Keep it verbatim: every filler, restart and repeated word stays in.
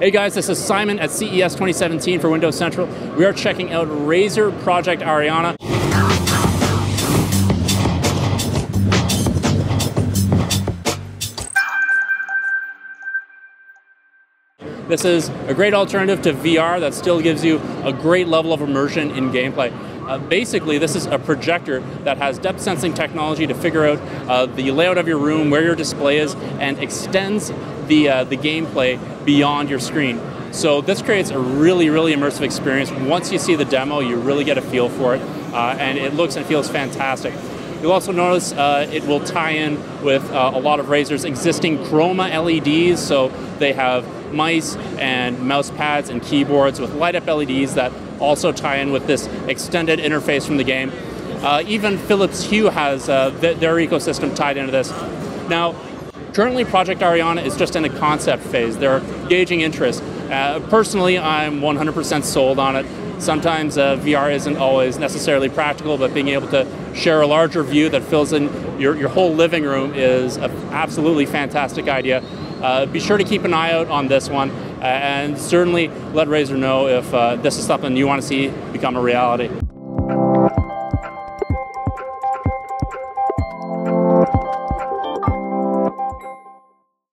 Hey guys, this is Simon at C E S twenty seventeen for Windows Central. We are checking out Razer Project Ariana. This is a great alternative to V R that still gives you a great level of immersion in gameplay. Uh, basically, this is a projector that has depth sensing technology to figure out uh, the layout of your room, where your display is, and extends the, uh, the gameplay beyond your screen. So this creates a really, really immersive experience. Once you see the demo, you really get a feel for it, uh, and it looks and feels fantastic. You'll also notice uh, it will tie in with uh, a lot of Razer's existing Chroma L E Ds, so they have mice and mouse pads and keyboards with light-up L E Ds that also tie in with this extended interface from the game. Uh, even Philips Hue has uh, th their ecosystem tied into this. Now, currently Project Ariana is just in a concept phase. They're gauging interest. Uh, personally, I'm one hundred percent sold on it. Sometimes uh, V R isn't always necessarily practical, but being able to share a larger view that fills in your, your whole living room is an absolutely fantastic idea. Uh, be sure to keep an eye out on this one, and certainly let Razer know if uh, this is something you want to see become a reality.